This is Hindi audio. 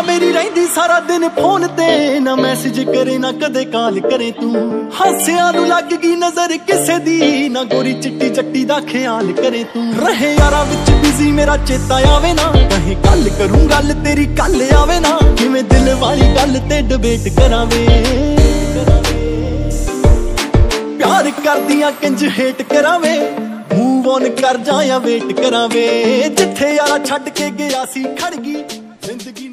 ना मेरी रही सारा दिन फोन ते ना मैसेज करे ना कदे कॉल करे तू हासिया नू लग गई नजर किसे दी ना गोरी चिट्टी जट्टी दा ख्याल करे तू रहे यारा विच बिजी मेरा चेता आवे ना कहीं गल करूं गल तेरी कल आवे ना जिवें दिल वाली गल ते डिबेट करावे प्यार करदियां कंज हेट करावे मूव ऑन कर जाया वेट करावे जिथे यारा छड़ के गया सी खड़ गई जिंदगी।